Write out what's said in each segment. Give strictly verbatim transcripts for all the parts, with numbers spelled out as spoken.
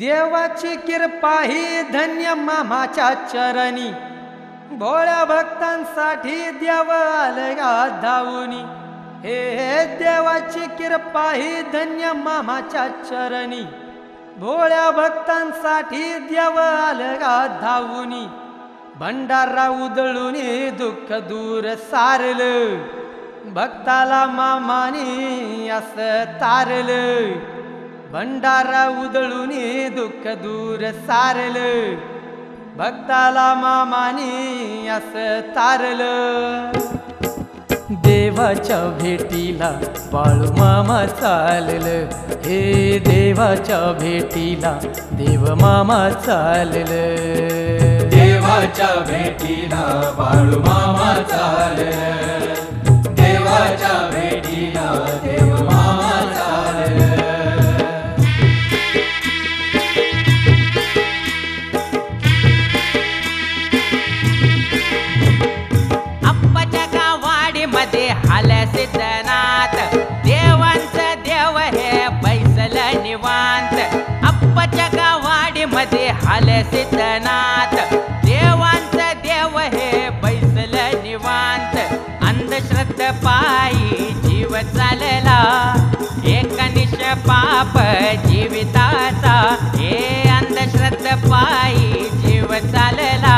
देवाची कृपा ही धन्य मामाच्या चरणी, भोळ्या भक्तांसाठी देव आलगा धावुनी. हे देवाची कृपा ही धन्य मामाच्या चरणी, भोळ्या भक्तांसाठी देव आलगा धावुनी. भंडारा उधळुनी दुःख दूर सारलं, भक्ताला मामानी असं तारलं. भंडारा उधळुनी दुःख दूर सारलं, भक्ताला मामानी असं तारलं. देवाच्या भेटीला बाळू मामा चाललं, हे देवाच्या भेटीला देव मामा चाललं. देवाच्या भेटीला बाळू मामा चाललं, देवाच्या भेटीला देव मामा चाललं. सिद्धनाथ देवांच देव हे बैसल निवांत, अप्पाच्या गावाडी मध्ये आले सिद्धनाथ देवांच देव हे बैसल निवांत. अंधश्रद्धा पायी जीव चालला, एकनिष्ठ पाप जीविताचा. हे अंधश्रद्धा पायी जीव चालला,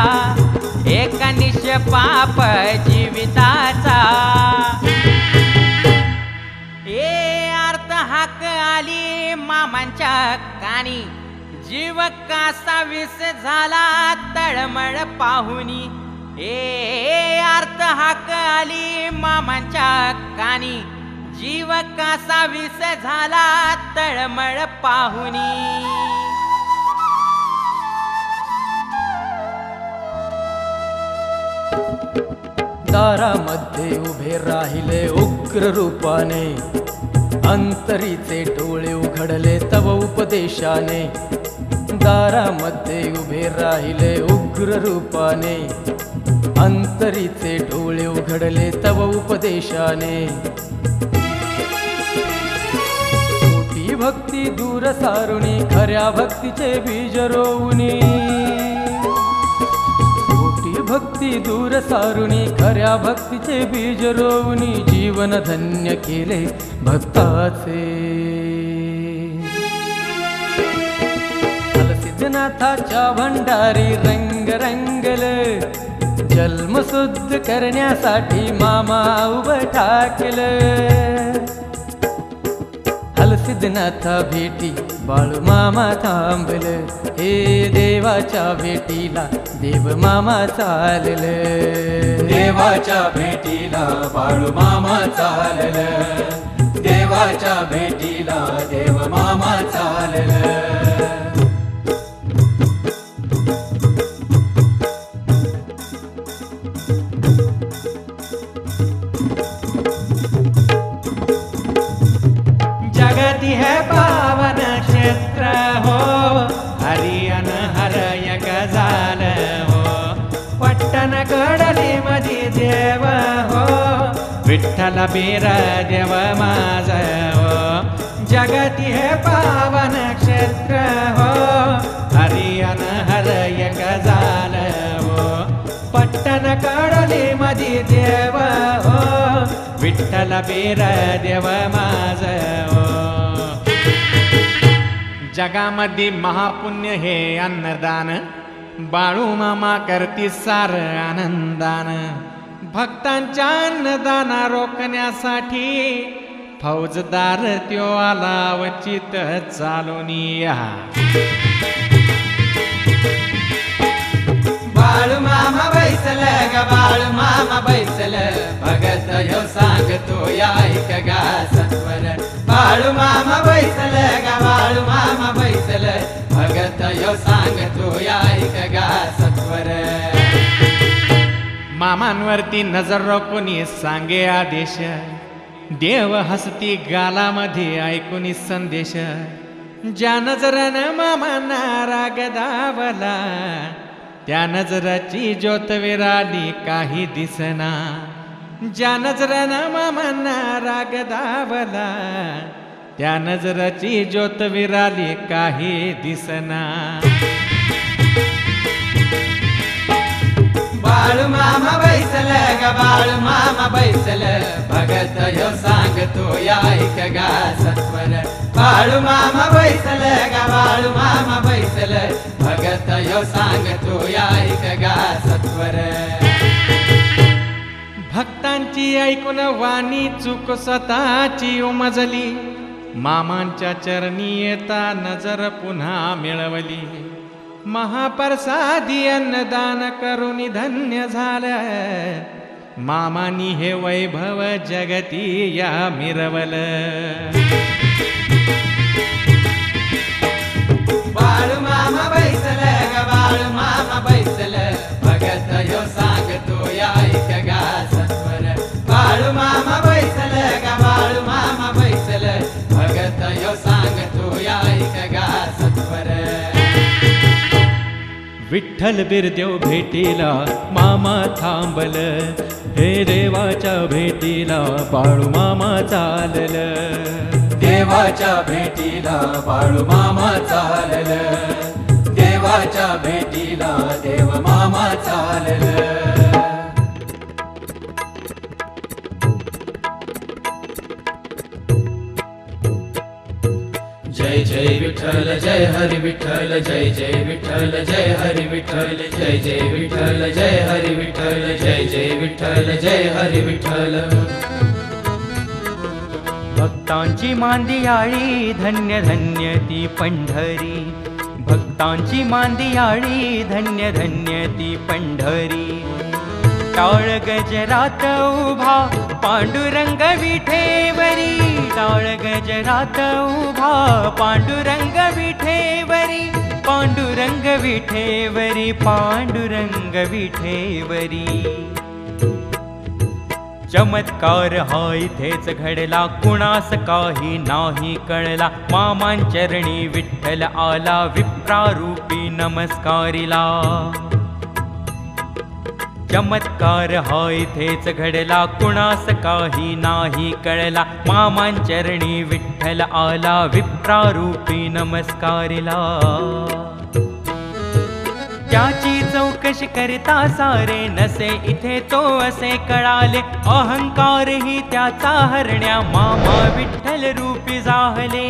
एकनिष्ठ पाप जीविताचा. ए अर्थ हाक आली मामांच्या कानी, जीव कासा विस झाला तळमळ पाहुनी. ए अर्थ हाक आली मामांच्या कानी, जीव कासा विस झाला तळमळ पाहुनी. दारामध्ये उभे राहिले उग्र रूपाने, अंतरीचे डोळे उघडले तव उपदेशाने. दारामध्ये उभे राहिले उग्र रूपाने, अंतरीचे डोळे उघडले तव उपदेशाने. खोटी भक्ती दूर सारुणी, खऱ्या भक्तीचे बीज रोवणी. भक्ती दूर सारुणी, खऱ्या भक्तीचे बीज रोवणी. जीवन धन्य केले भक्ताचे, सिद्धनाथाच्या भंडारी रंग रंगले. जन्म शुद्ध करण्यासाठी मामा उभे ठाकले. सिद्धनाथा भेटी बाळू मामा थांबले, हे देवाच्या भेटीला देव मामा चालले. देवाच्या भेटीला बाळू मामा चालले, देवाच्या भेटीला देव मामा चालले. है पावन क्षेत्र हो, हरियन हरय गजाल हो. पट्टन कडली मधी देव हो, विठ्ठल बिरादेव माझ हो. जगती है पावन क्षेत्र हो, हरियन हरय गजाल हो. पट्टन कडली मधी देव हो, विठ्ठल बिरादेव माझ हो. जगामध्ये महापुण्य हे अन्नदान, बाळू मामा करती सार आनंदान. भक्तांच्या अन्नदाना रोखण्यासाठी फौजदार त्यो आला वचित चालून या. बाळू मामा बैसल ग, बाळू मामा बैसल, भगत ह्यो सांगतो ऐक गा सत्वर. बाळू मामा बैसल ग, बाळू मामा बैसल, भगत ह्यो सांगतो ऐक गा सत्वर. मामांवरती नजर रोखुनी सांगे आदेश, देव हसती गालामध्ये ऐकुनी संदेश. ज्या नजरानं मामांना राग दावला, त्या नजराची ज्योत विराली काही दिसना. ज्या नजरानं मामांना राग दावला, त्या नजराची ज्योत विराली काही दिसना. बाळू मामा बैसल ग बाळू मामा बैसल भगत यो सांगतो ऐक गा सत्वर. बाळू मामा बैसल ग बाळू मामा बैसल भगत यो सांगतो ऐक गा सत्वर. भक्तांची ऐकून वाणी चूक स्वतःची उमजली मामांच्या चरणी येता नजर पुन्हा मिळवली. महाप्रसादी अन्नदान करून धन्य झालं मामानी हे वैभव जगती या मिरवलं. बाळू मामा बैसल ग बाळू मामा बैसल भगत यो सांगतो ऐक गा सत्वर. बाळू मामा बैसल ग बाळू मामा बैसल भगत यो सांगतो ऐक गा सत्वर. विठ्ठल बिरदेव भेटीला मामा थांबल हे देवाच्या भेटीला बाळू मामा चालल. देवाच्या भेटीला बाळू मामा चालल देवाच्या भेटीला देव मामा चालल. जय जय विठ्ठल जय हरी विठ्ठल जय जय विठ्ठल जय हरी विठ्ठल जय जय विठ्ठल जय हरी विठ्ठल जय जय विठ्ठल जय हरी विठ्ठल. भक्तांची मांदियाळी धन्य धन्य ती पंढरी. भक्तांची मांदियाळी धन्य धन्य ती पंढरी. टाळ गजरात उभा पांडुरंग विठेवरी. टाळ गजरात उभा पांडुरंग विठेवरी. पांडुरंग विठेवरी पांडुरंग विठेवरी. चमत्कार हा इथेच घडला कुणास काही नाही कळला. मामांचरणी विठ्ठल आला विप्रारूपी नमस्कारिला. चमत्कार हा इथेच घडला कुणास काही नाही कळला. मामांचरणी विठ्ठल आला विप्रारूपी नमस्कारिला. त्याची चौकशी करता सारे नसे इथे तो असे कळाले. अहंकार ही त्याचा हरण्या मामा विठ्ठल रूपी जाहले.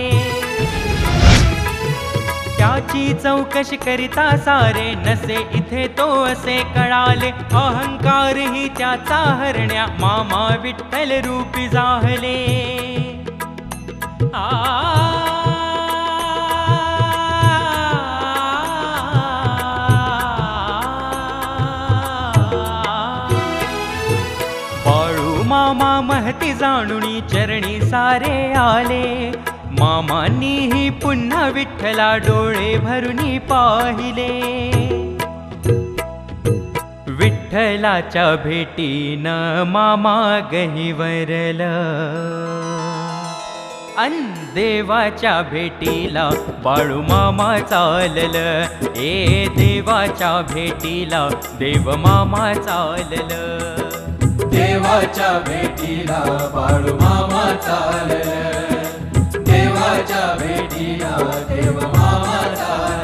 त्याची चौकशी करता सारे नसे इथे तो असे कळाले. अहंकार ही त्याचा हरण्या मामा विठ्ठल रूपी जाहले. आ महती जाणुनी चरणी सारे आले. मामांनीही पुन्हा विठ्ठला डोळे भरुनी पाहिले. विठ्ठलाच्या भेटीनं मामा गहिवरल अन देवाच्या भेटीला बाळू मामा चालल. ए देवाच्या भेटीला देव मामा चालल. देवाच्या भेटीला बाळू मामा चालल देवाच्या भेटीला देव मामा चालल.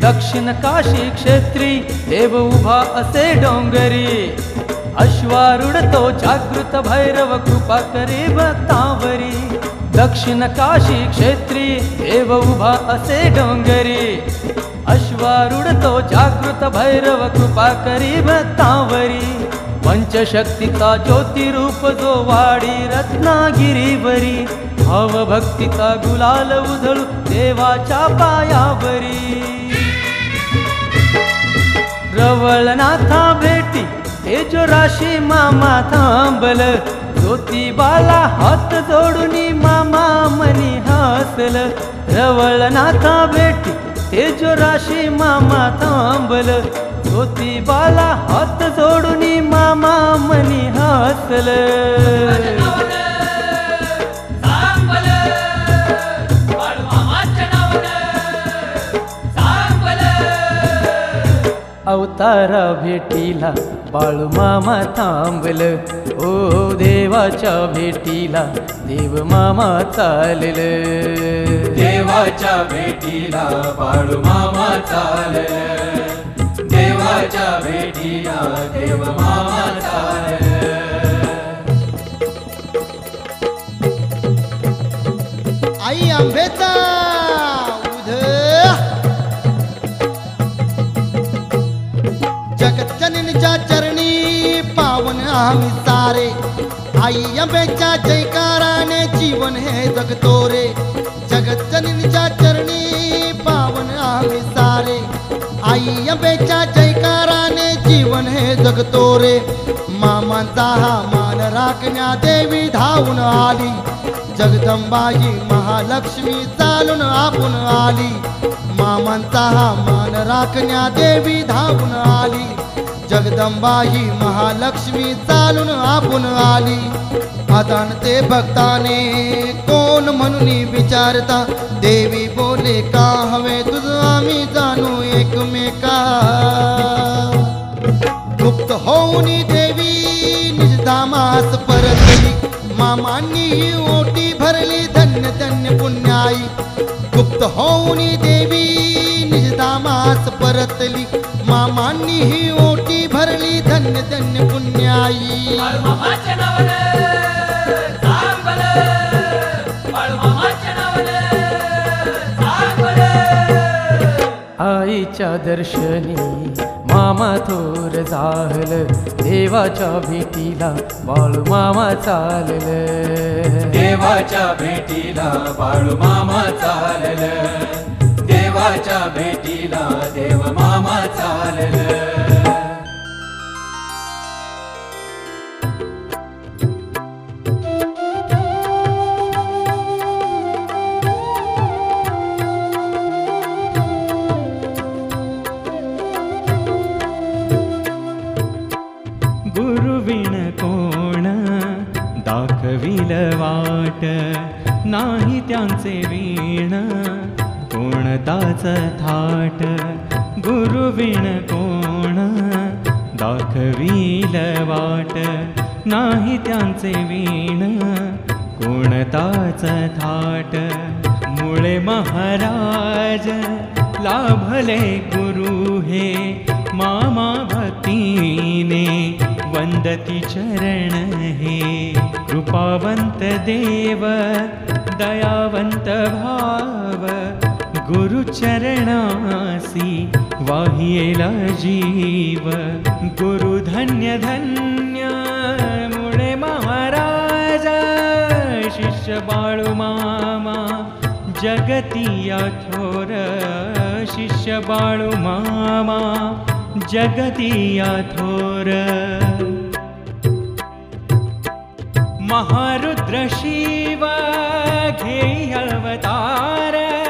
दक्षिण काशी क्षेत्री देव उभा असे डोंगरी. अश्वारूढ तो जागृत भैरव कृपा करी भक्तावरी. दक्षिण काशी क्षेत्री देव उभा असे डोंगरी. अश्वारूढ तो जागृत भैरव कृपा करी भक्तावरी. पंचशक्तिका ज्योतिरूप जो वाडी रत्नागिरीवरी. भावभक्तिका गुलाल उधळू देवाच्या पायावरी. रवळनाथा भेटी तेजो राशी मामा थांबल. ज्योतिबाला हात जोडूनी मामा मनी हसल. रवळनाथा भेटी हे जो राशी मामा थांबल, ज्योतिबाला हात जोडूनी मामा मनी हसल. अवतारा भेटीला बाळू मामा थांबल, ओ देवाच्या भेटीला देव मामा चालल. देवाच्या भेटीला बाळू मामा चालल, देवाच्या भेटीला देव मामा चालल. आई आंबेचा जगतजननीच्या चरणी पावन आम्ही सारे, आई आंबेच्या जयकाराने जीवन हे जगतो रे. जगतजननीच्या चरणी पावन आम्ही सारे, आई आंबेच्या जयकाराने जीवन हे जगतो रे. मामांचा हा मान राखण्या देवी धावून आली, जगदंबाई महालक्ष्मी चालून आपण आली. मामांचा हा मान राखण्या देवी धावून आली, जगदंबाई महालक्ष्मी चालून आपण आली. आदान ते भक्ताने कोण म्हणून विचारता, देवी बोले का हवे तुझं आम्ही जाणू एकमेका. गुप्त होऊन देवी निजधामास परतली, मामांनी ही ओटी भरली धन्य धन्य पुण्याई. गुप्त होऊन देवी निजधामास परतली, मामांनी ही ओटी भरली धन्य धन्य पुण्याई. आईच्या दर्शनी मामा थोर झाल, देवाच्या भेटीला बाळू मामा चालल. देवाच्या भेटीला बाळू मामा चालल, देवाच्या भेटीला देव मामा चालल. वाट नाही त्यांचे वीण कोणताच थाट, गुरुवीण कोण दाखवील वाट, नाही त्यांचे वीण कोणताच थाट. मुळे महाराज लाभले गुरु हे, मामा भक्तीने वंदती चरण हे. कृपावंत देव दयावंत भाव, गुरु चरणासी वाहिला जीव. गुरु धन्य धन्य मुळे महाराजा, शिष्य बाळू मामा जगतिया थोर. शिष्य बाळू मामा जगतिया थोर. महारुद्र शिवा घेई अवतार,